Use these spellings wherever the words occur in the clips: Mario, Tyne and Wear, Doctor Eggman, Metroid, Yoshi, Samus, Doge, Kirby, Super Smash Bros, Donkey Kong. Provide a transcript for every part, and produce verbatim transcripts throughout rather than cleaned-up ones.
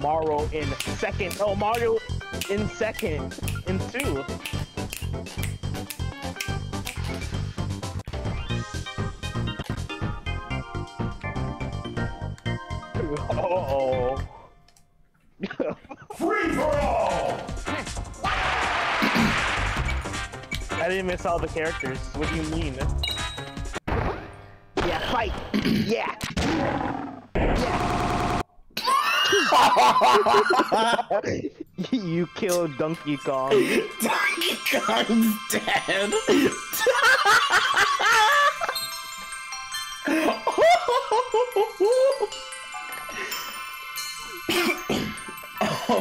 Mario in second. Oh, Mario in second. In two. Uh-oh. Free for all! I didn't miss all the characters. What do you mean? Yeah, fight! Yeah! You killed Donkey Kong. Donkey Kong's dead!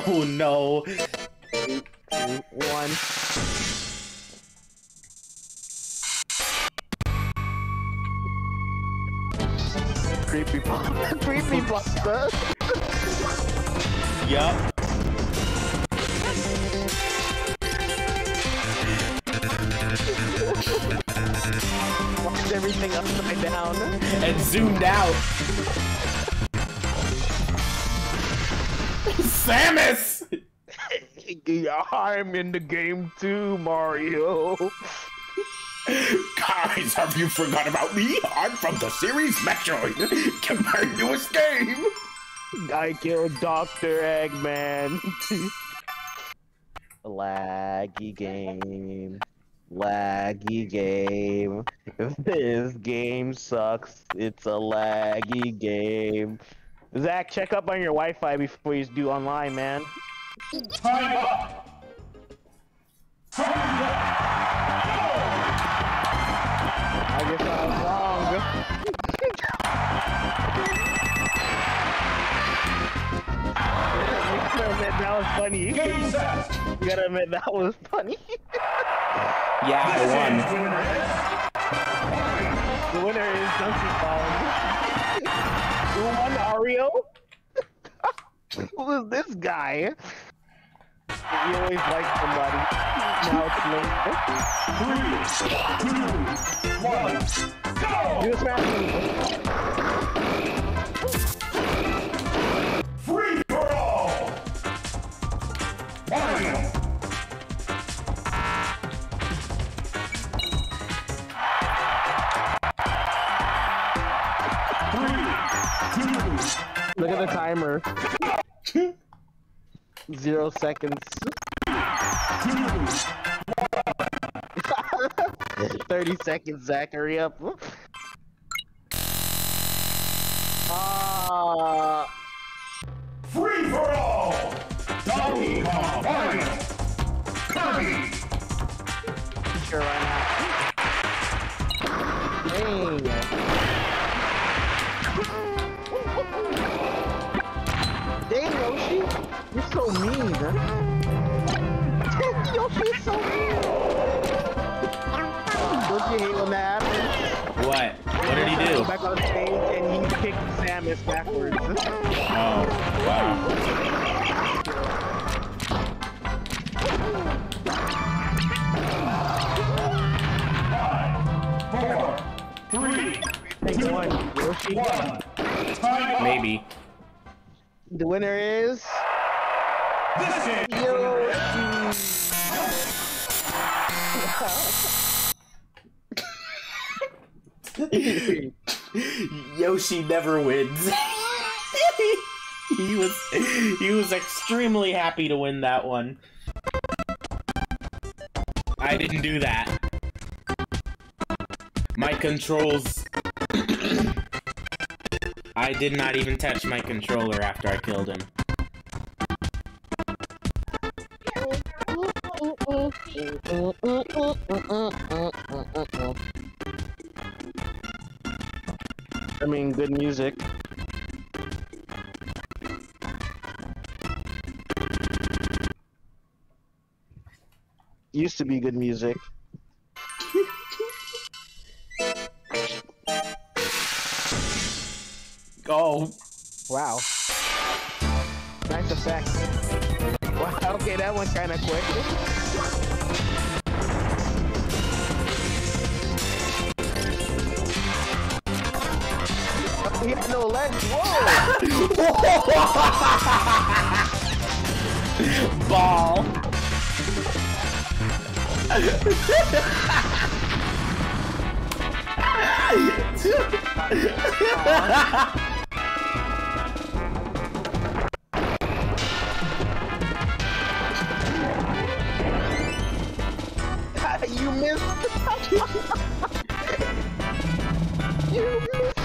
Oh no! Two, two, one. Creepy buster. Creepy buster. Yup. Watched everything upside down and zoomed out. Samus! I'm in the game too, Mario. Guys, have you forgot about me? I'm from the series Metroid. Get my newest game. I killed Doctor Eggman. Laggy game. Laggy game. If this game sucks, it's a laggy game. Zach, check up on your Wi-Fi before you do online, man. Time up! Time up! I guess I was wrong. You gotta admit that was funny. You gotta admit that was funny. Yeah, I won. The winner is Donkey Kong. Who won, Mario? Who is this guy? You always like somebody. Now it's me. Three, two, one, go! Do this round. Free for all! Mario! Look at the timer. Zero seconds. Thirty seconds, Zach, hurry up. Uh... Free for all! Donkey Kong! Kirby! Sure, why not? Dang. Dang, Yoshi, you're so mean, huh? Yoshi is so mean! Don't you hate when that happens? What? What did he do? Back on stage and he kicked Samus backwards. Oh, wow. Five, four, three, take two, one, Yoshi. One. Maybe. The winner is... This is Yoshi! Yoshi never wins. He was... He was extremely happy to win that one. I didn't do that. My controls... I did not even touch my controller after I killed him. I mean, good music. Used to be good music. Oh, wow. Nice effect. Wow, okay, that went kind of quick. He has no legs. Whoa! Ball. You missed. You missed.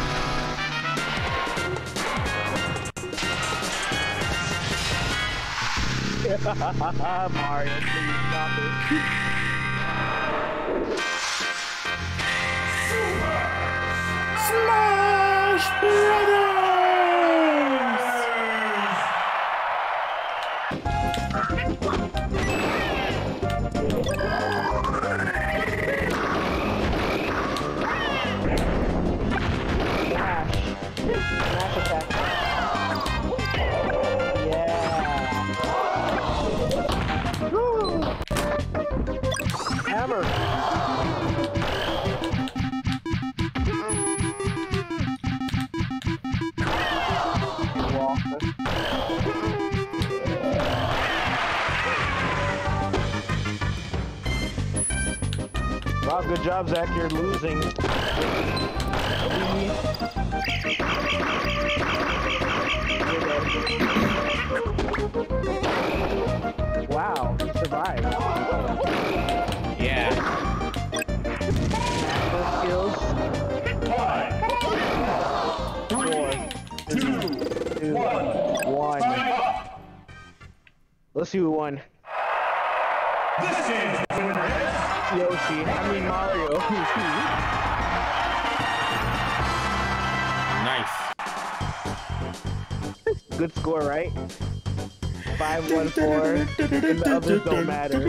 Mario, please stop it. Smash Brothers! Smash attack. Wow, good job, Zach. You're losing. Wow, he survived. Yeah. Skills. Five, four, three, two, two, one, one. Let's see who won. This is Yoshi. I mean Mario. Nice. Good score, right? Five, one, four. And the others don't matter.